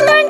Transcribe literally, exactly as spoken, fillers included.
Let's learn